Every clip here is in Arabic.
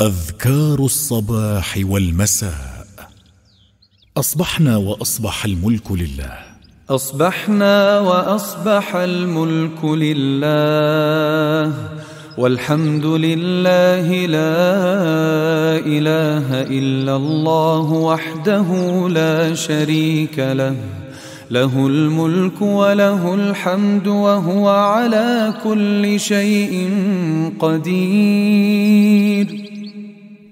أذكار الصباح والمساء. أصبحنا وأصبح الملك لله. أصبحنا وأصبح الملك لله، والحمد لله لا إله إلا الله وحده لا شريك له، له الملك وله الحمد وهو على كل شيء قدير.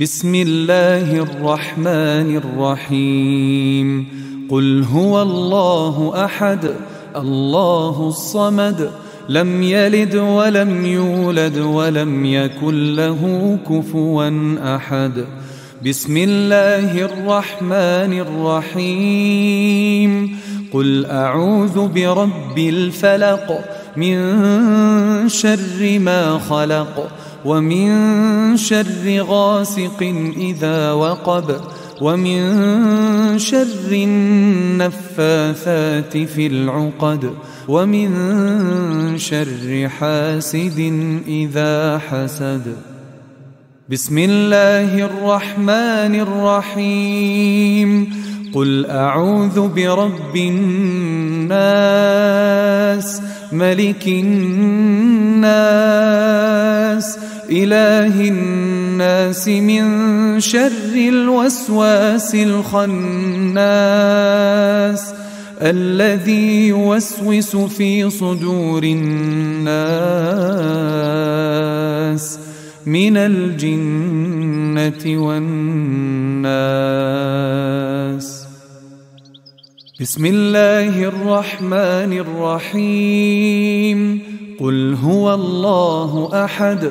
بسم الله الرحمن الرحيم. قل هو الله أحد، الله الصمد، لم يلد ولم يولد ولم يكن له كفوا أحد. بسم الله الرحمن الرحيم. قل أعوذ برب الفلق، من شر ما خلق، ومن شر غاسق إذا وقب، ومن شر النفاثات في العقد، ومن شر حاسد إذا حسد. بسم الله الرحمن الرحيم. قل أعوذ برب الناس، ملك الناس، إله الناس، من شر الوسواس الخناس، الذي يوسوس في صدور الناس، من الجنة والناس. بسم الله الرحمن الرحيم. قل هو الله أحد،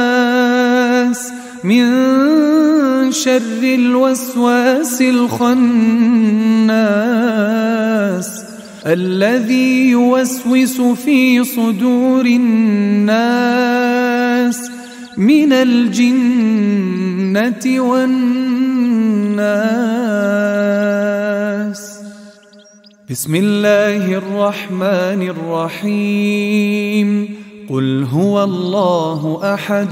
من شر الوسواس الخناس، الذي يوسوس في صدور الناس، من الجنة والناس. بسم الله الرحمن الرحيم. قل هو الله أحد،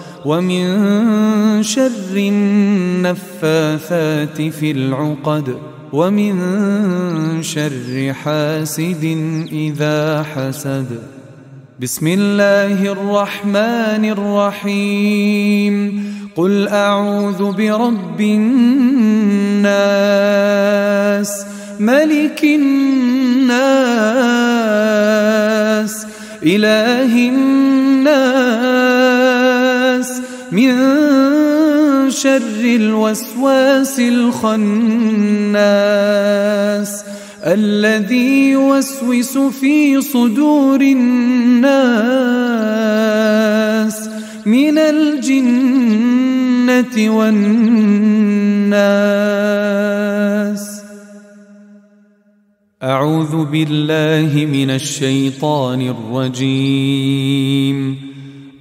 ومن شر النفاثات في العقد ومن شر حاسد إذا حسد. بسم الله الرحمن الرحيم. قل أعوذ برب الناس ملك الناس إله الناس من شر الوسواس الخناس الذي يوسوس في صدور الناس من الجنة والناس. أعوذ بالله من الشيطان الرجيم.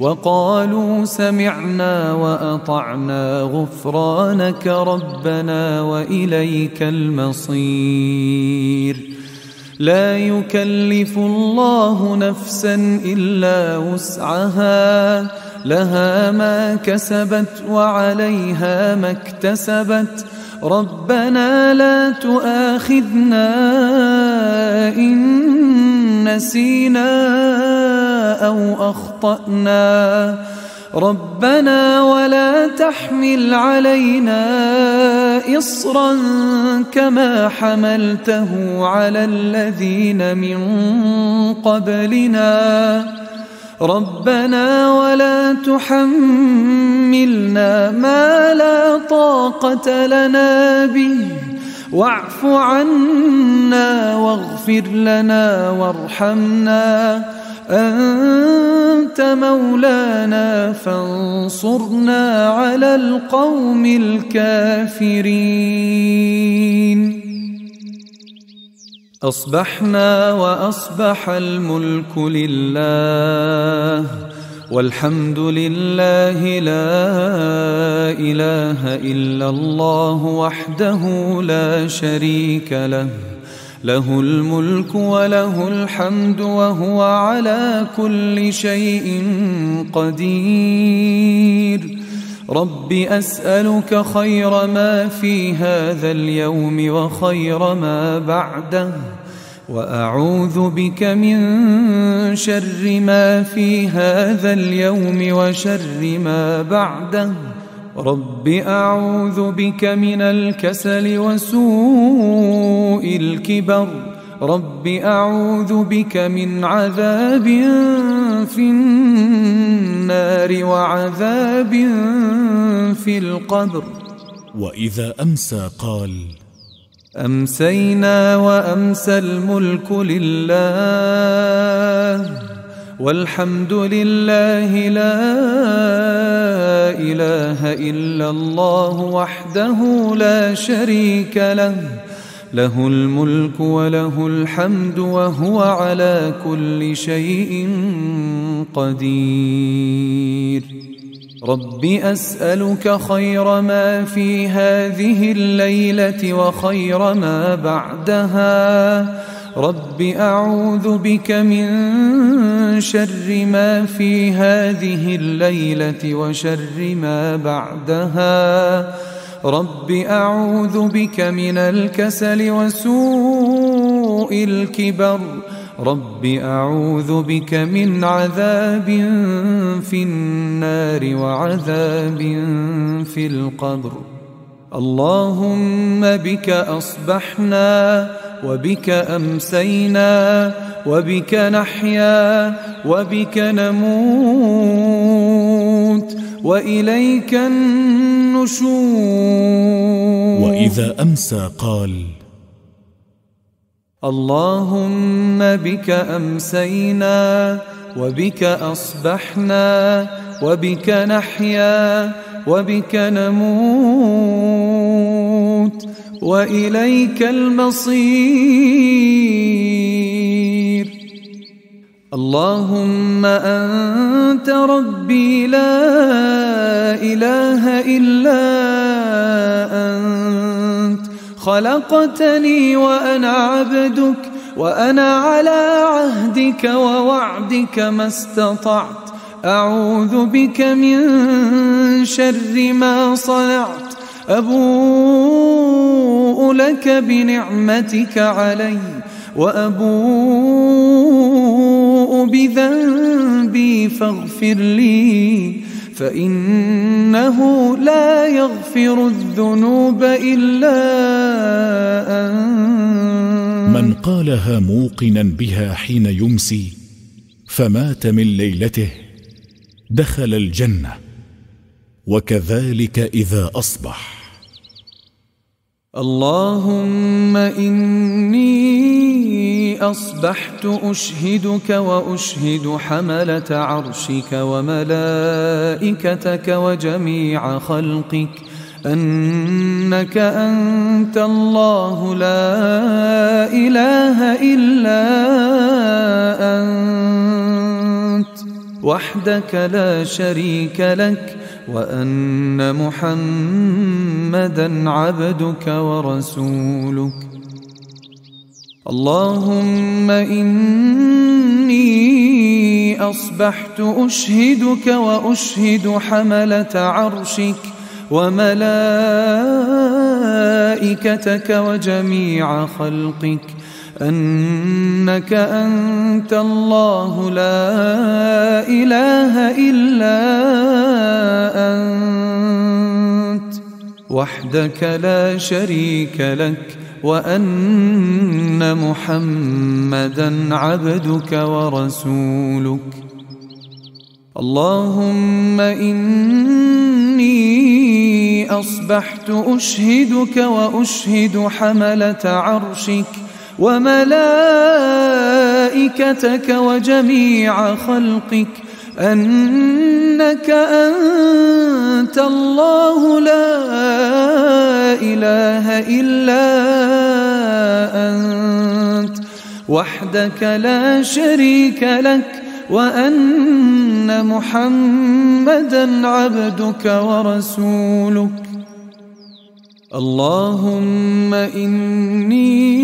وقالوا سمعنا وأطعنا غفرانك ربنا وإليك المصير. لا يكلف الله نفسا إلا وسعها لها ما كسبت وعليها ما اكتسبت. ربنا لا تؤاخذنا إن نسينا أو أخطأنا. ربنا ولا تحمل علينا إصرا كما حملته على الذين من قبلنا. ربنا ولا تحملنا ما لا طاقة لنا به واعف عنا واغفر لنا وارحمنا أنت مولانا فانصرنا على القوم الكافرين. أصبحنا وأصبح الملك لله والحمد لله لا إله إلا الله وحده لا شريك له له الملك وله الحمد وهو على كل شيء قدير. رب أسألك خير ما في هذا اليوم وخير ما بعده وأعوذ بك من شر ما في هذا اليوم وشر ما بعده. رب أعوذ بك من الكسل وسوء الكبر. رب أعوذ بك من عذاب في النار وعذاب في القبر. وإذا أمسى قال أمسينا وأمسى الملك لله والحمد لله لا إله إلا الله وحده لا شريك له له الملك وله الحمد وهو على كل شيء قدير. رب أسألك خير ما في هذه الليلة وخير ما بعدها. رب أعوذ بك من شر ما في هذه الليلة وشر ما بعدها. رب أعوذ بك من الكسل وسوء الكبر. رب أعوذ بك من عذاب في النار وعذاب في القبر. اللهم بك أصبحنا وبك أمسينا وبك نحيا وبك نموت وإليك النشور. وإذا أمسى قال اللهم بك أمسينا وبك أصبحنا وبك نحيا وبك نموت الموت وإليك المصير. اللهم أنت ربي لا إله إلا أنت، خلقتني وأنا عبدك وأنا على عهدك ووعدك ما استطعت، أعوذ بك من شر ما صنعت، أبوء لك بنعمتك علي وأبوء بذنبي فاغفر لي، فإنه لا يغفر الذنوب إلا أنت. من قالها موقنا بها حين يمسي فمات من ليلته دخل الجنة، وكذلك إذا أصبح. اللهم إني أصبحت أشهدك وأشهد حملة عرشك وملائكتك وجميع خلقك أنك أنت الله لا إله إلا أنت وحدك لا شريك لك، وأن محمدا عبدك ورسولك. اللهم إني أصبحت أشهدك وأشهد حملة عرشك وملائكتك وجميع خلقك أنك أنت الله لا إله إلا أنت وحدك لا شريك لك، وأن محمدا عبدك ورسولك. اللهم إني أصبحت أشهدك وأشهد حملة عرشك وملائكتك وجميع خلقك أنك أنت الله لا إله إلا أنت وحدك لا شريك لك، وأن محمدا عبدك ورسولك. اللهم إني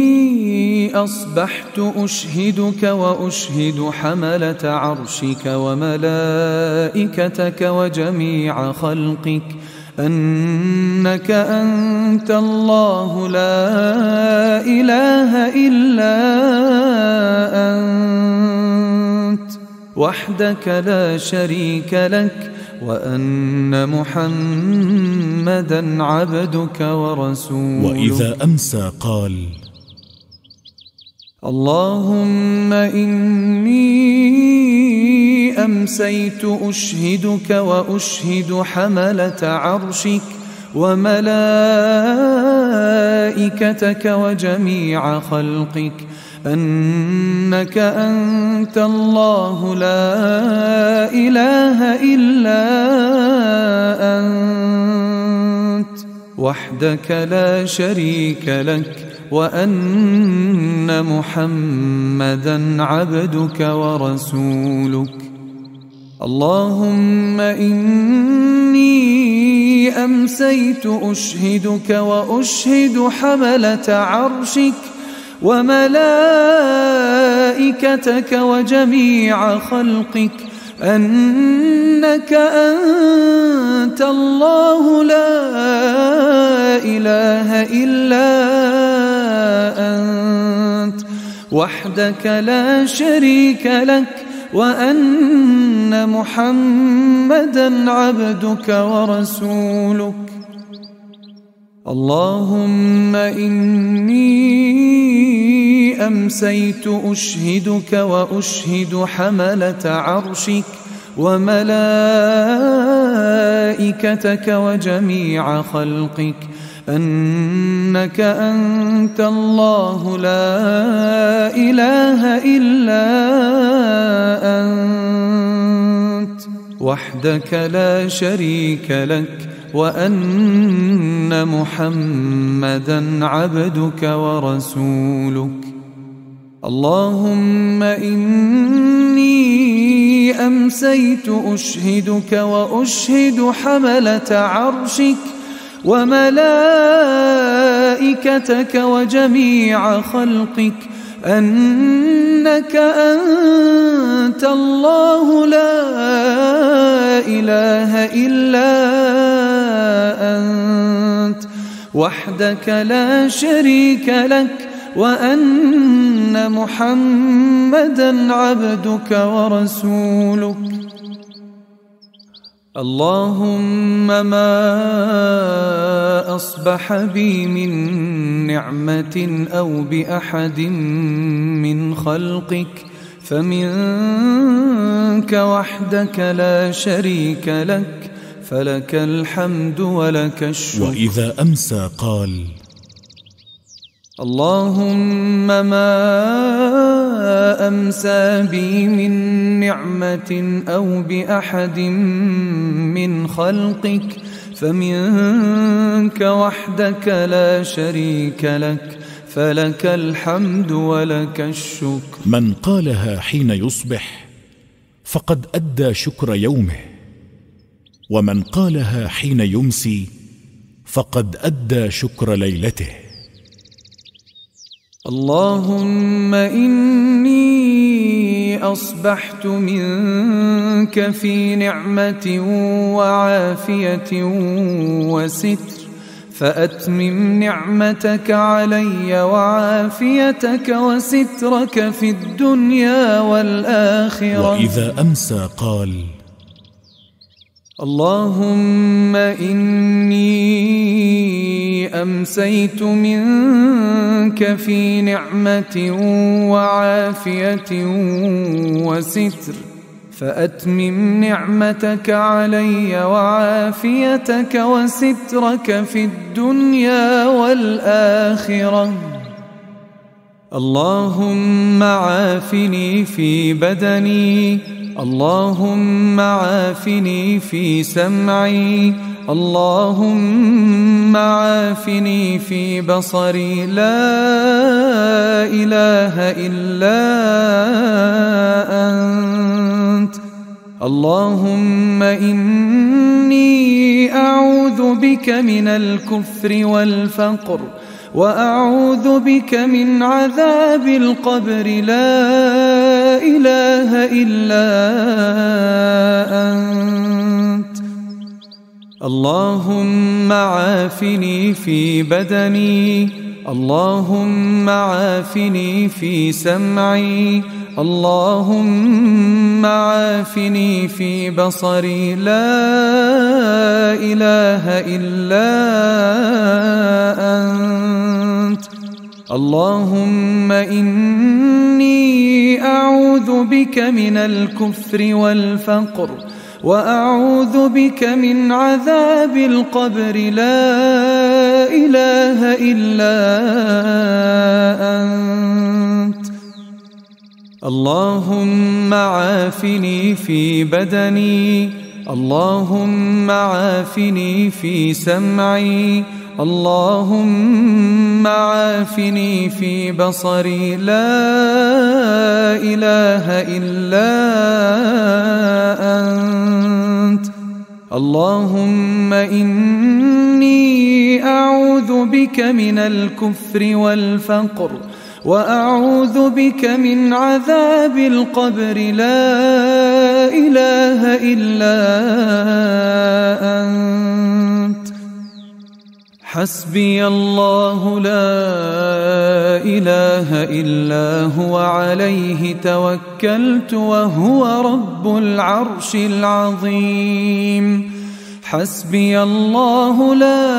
أصبحت أشهدك وأشهد حملة عرشك وملائكتك وجميع خلقك أنك أنت الله لا إله إلا أنت وحدك لا شريك لك، وأن محمدا عبدك ورسولك. وإذا أمسى قال: اللهم إني أمسيت أشهدك وأشهد حملة عرشك وملائكتك وجميع خلقك أنك أنت الله لا إله إلا أنت وحدك لا شريك لك، وأن محمدا عبدك ورسولك. اللهم إني أمسيت أشهدك وأشهد حملة عرشك وملائكتك وجميع خلقك أنك أنت الله لا إله إلا أنت وحدك لا شريك لك، وأن محمدا عبدك ورسولك. اللهم إني أمسيت أشهدك وأشهد حملة عرشك وملائكتك وجميع خلقك أنك أنت الله لا إله إلا أنت وحدك لا شريك لك، وأن محمدا عبدك ورسولك. اللهم إني أمسيت أشهدك وأشهد حملة عرشك وملائكتك وجميع خلقك أنك أنت الله لا إله إلا أنت وحدك لا شريك لك وأن محمدا عبدك ورسولك. اللهم ما أصبح بي من نعمة أو بأحد من خلقك فمنك وحدك لا شريك لك، فلك الحمد ولك الشكر. وإذا أمسى قال: اللهم ما أمسى بي من نعمة أو بأحد من خلقك فمنك وحدك لا شريك لك، فلك الحمد ولك الشكر. من قالها حين يصبح فقد أدى شكر يومه، ومن قالها حين يمسي فقد أدى شكر ليلته. اللهم إني أصبحت منك في نعمة وعافية وستر، فأتمم نعمتك علي وعافيتك وسترك في الدنيا والآخرة. وإذا أمسى قال: اللهم إني أمسيت منك في نعمة وعافية وستر، فأتمم نعمتك علي وعافيتك وسترك في الدنيا والآخرة. اللهم عافني في بدني، اللهم عافني في سمعي، اللهم عافني في بصري، لا إله إلا أنت. اللهم إني أعوذ بك من الكفر والفقر، وأعوذ بك من عذاب القبر، لا إله إلا أنت. اللهم عافني في بدني، اللهم عافني في سمعي، اللهم عافني في بصري، لا إله إلا أنت. اللهم إني أعوذ بك من الكفر والفقر، وأعوذ بك من عذاب القبر، لا إله إلا أنت. اللهم عافني في بدني، اللهم عافني في سمعي، اللهم عافني في بصري، لا إله إلا أنت. اللهم إني أعوذ بك من الكفر والفقر، وأعوذ بك من عذاب القبر، لا إله إلا أنت. حسبي الله لا إله إلا هو، عليه توكلت وهو رب العرش العظيم. حسبي الله لا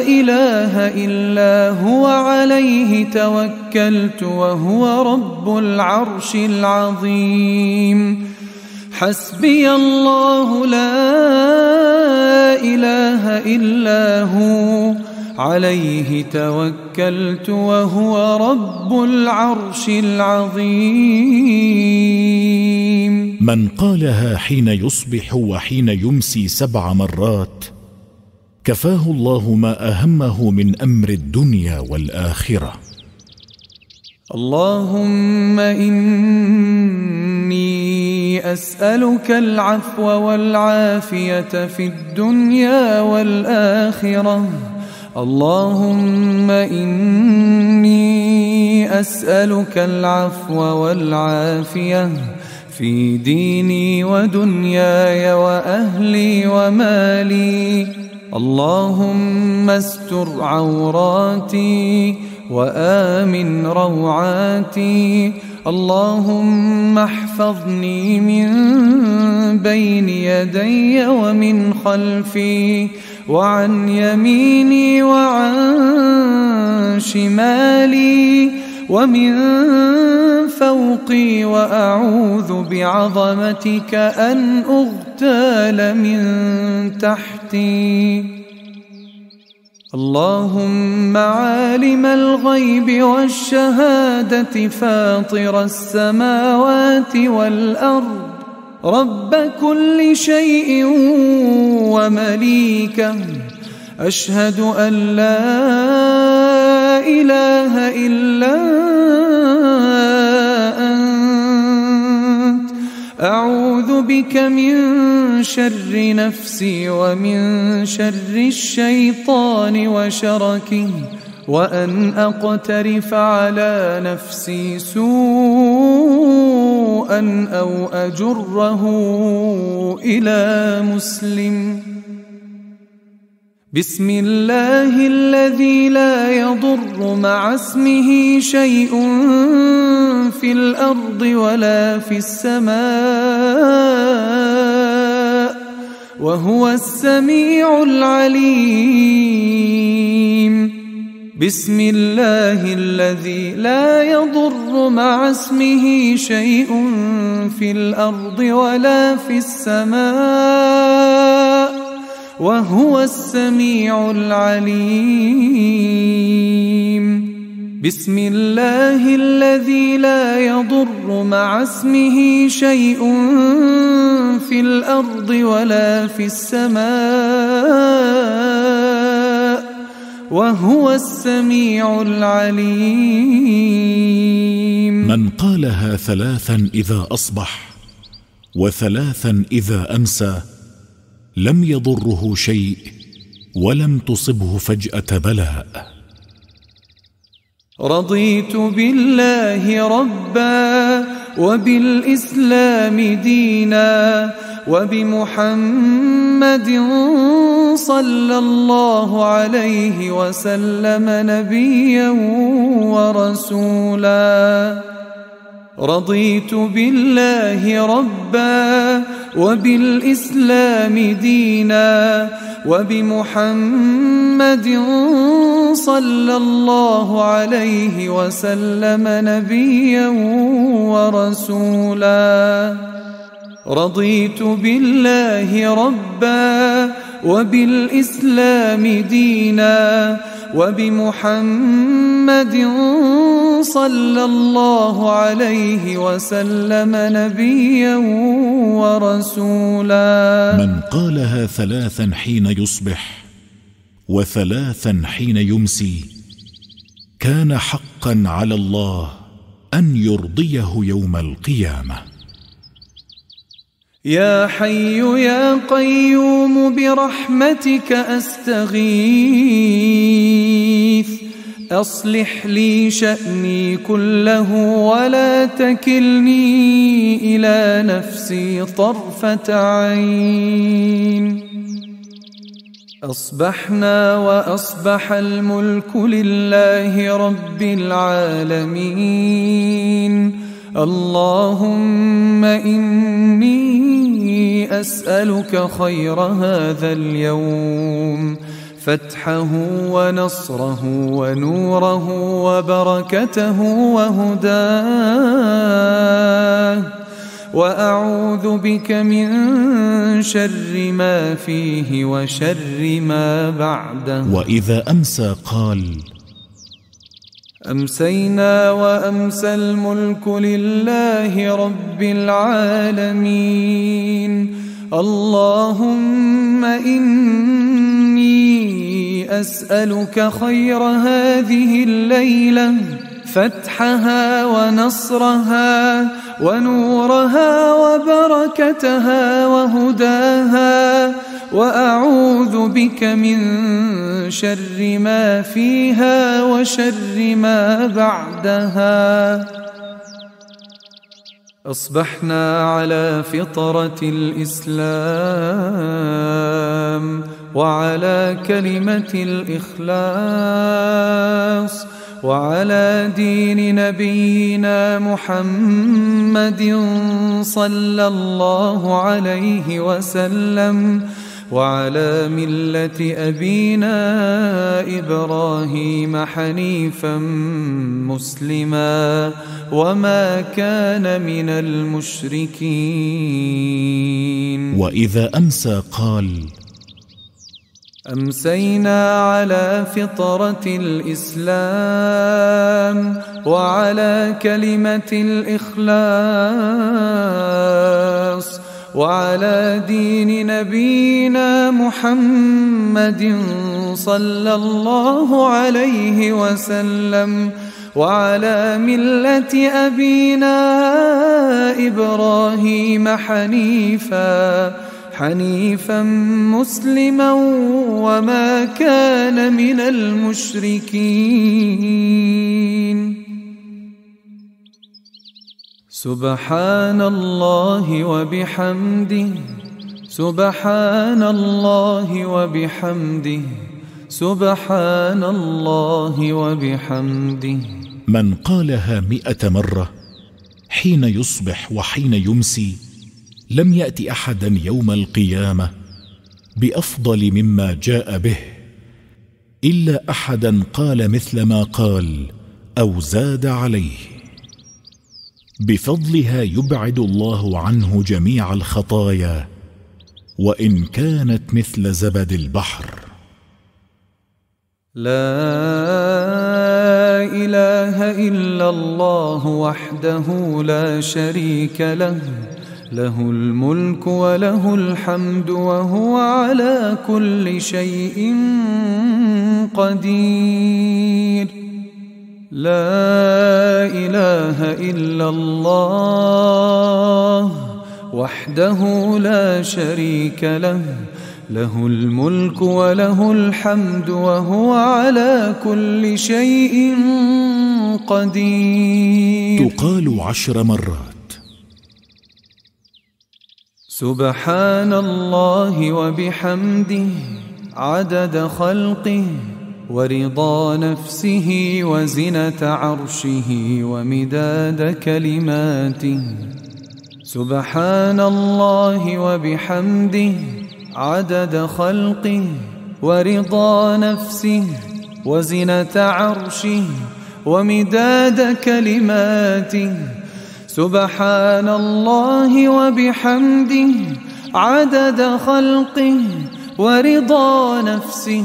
إله إلا هو، عليه توكلت وهو رب العرش العظيم. حسبي الله لا إله إلا هو، عليه توكلت وهو رب العرش العظيم. من قالها حين يصبح وحين يمسي 7 مرات كفاه الله ما أهمه من أمر الدنيا والآخرة. اللهم إني أسألك العفو والعافية في الدنيا والآخرة. اللهم إني أسألك العفو والعافية في ديني ودنياي وأهلي ومالي. اللهم استر عوراتي وآمن روعاتي. اللهم احفظني من بين يدي ومن خلفي وعن يميني وعن شمالي ومن فوقي، وأعوذ بعظمتك أن أغتال من تحتي. اللهم عالم الغيب والشهادة فاطر السماوات والأرض رب كل شيء ومليكه، أشهد أن لا إله إلا أنت، أعوذ بك من شر نفسي ومن شر الشيطان وشركه، وأن أقترف على نفسي سوءا أو أجره إلى مسلم. بسم الله الذي لا يضر مع اسمه شيء في الأرض ولا في السماء، وهو السميع العليم. بسم الله الذي لا يضر مع اسمه شيء في الأرض ولا في السماء، وهو السميع العليم. بسم الله الذي لا يضر مع اسمه شيء في الأرض ولا في السماء، وهو السميع العليم. من قالها ثلاثا إذا أصبح وثلاثا إذا أمسى لم يضره شيء ولم تصبه فجأة بلاء. رضيت بالله ربا وبالإسلام دينا وبمحمد صلى الله عليه وسلم نبيا ورسولا. رضيت بالله ربا وبالإسلام دينا وبمحمد صلى الله عليه وسلم نبيا ورسولا. رضيت بالله ربا وبالإسلام دينا وبمحمد صلى الله عليه وسلم نبيا ورسولا. من قالها ثلاثا حين يصبح وثلاثا حين يمسي كان حقا على الله أن يرضيه يوم القيامة. يا حي يا قيوم برحمتك أستغيث، أصلح لي شأني كله ولا تكلني إلى نفسي طرفة عين. أصبحنا وأصبح الملك لله رب العالمين. اللهم إني أسألك خير هذا اليوم، فتحه ونصره ونوره وبركته وهداه، وأعوذ بك من شر ما فيه وشر ما بعده. وإذا أمسى قال: أمسينا وأمسى الملك لله رب العالمين. اللهم إني أسألك خير هذه الليلة، فتحها ونصرها ونورها وبركتها وهداها، وأعوذ بك من شر ما فيها وشر ما بعدها. أصبحنا على فطرة الإسلام وعلى كلمة الإخلاص وعلى دين نبينا محمد صلى الله عليه وسلم وعلى ملة أبينا إبراهيم حنيفا مسلما وما كان من المشركين. وإذا أمسى قال: أمسينا على فطرة الإسلام وعلى كلمة الإخلاص وعلى دين نبينا محمد صلى الله عليه وسلم وعلى ملة أبينا إبراهيم حنيفا مسلما وما كان من المشركين. سبحان الله وبحمده، سبحان الله وبحمده، سبحان الله وبحمده. من قالها 100 مرة حين يصبح وحين يمسي لم يأتي أحدا يوم القيامة بأفضل مما جاء به، إلا أحدا قال مثل ما قال أو زاد عليه. بفضلها يبعد الله عنه جميع الخطايا وإن كانت مثل زبد البحر. لا إله إلا الله وحده لا شريك له، له الملك وله الحمد وهو على كل شيء قدير. لا إله إلا الله وحده لا شريك له، له الملك وله الحمد وهو على كل شيء قدير. تقال 10 مرات. سبحان الله وبحمده عدد خلقه ورضا نفسه وزنة عرشه ومداد كلماته. سبحان الله وبحمده عدد خلقه ورضا نفسه وزنة عرشه ومداد كلماته. سبحان الله وبحمده عدد خلقه ورضا نفسه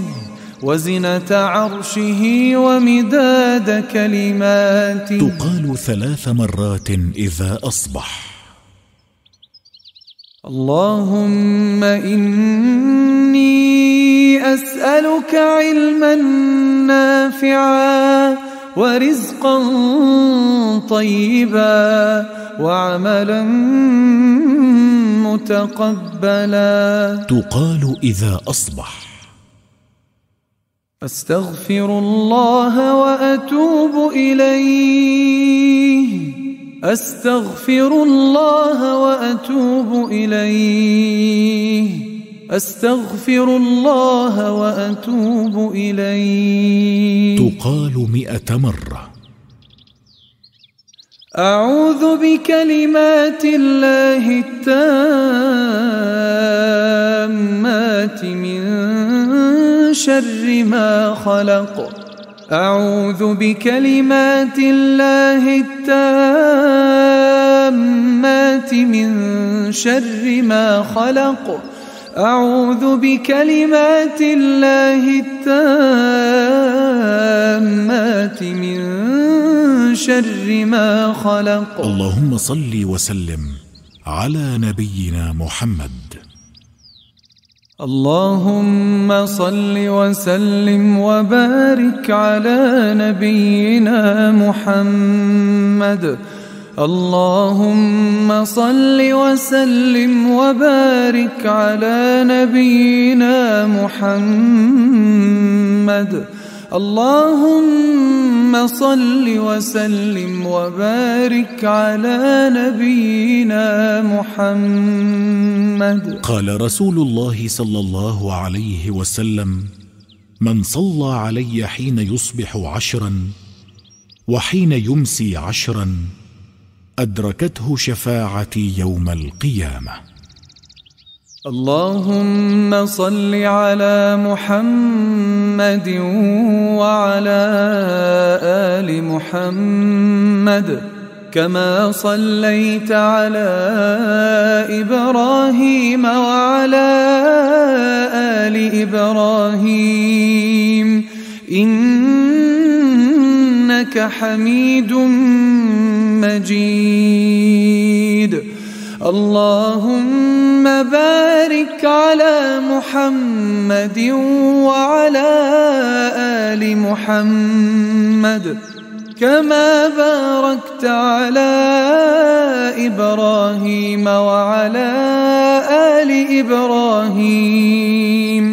وزنة عرشه ومداد كلماته. تقال 3 مرات إذا أصبح. اللهم إني أسألك علما نافعا ورزقا طيبا وعملا متقبلا. تقال إذا أصبح. أستغفر الله وأتوب إليه، أستغفر الله وأتوب إليه، أستغفر الله وأتوب إليه. تقال 100 مرة. أعوذ بكلمات الله التامات من شر ما خلق، أعوذ بكلمات الله التامات من شر ما خلق، أعوذ بكلمات الله التامات من شر ما خلق. اللهم صل وسلم على نبينا محمد. اللهم صل وسلم وبارك على نبينا محمد. اللهم صل وسلم وبارك على نبينا محمد. اللهم صل وسلم وبارك على نبينا محمد. قال رسول الله صلى الله عليه وسلم: من صلى علي حين يصبح 10 وحين يمسي 10 أدركته شفاعتي يوم القيامة. اللهم صل على محمد وعلى آل محمد كما صليت على إبراهيم وعلى آل إبراهيم إنك حميد مجيد. اللهم بارك على محمد وعلى آل محمد كما باركت على إبراهيم وعلى آل إبراهيم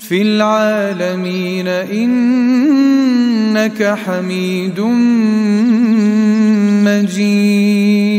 في العالمين إنك حميد مجيد.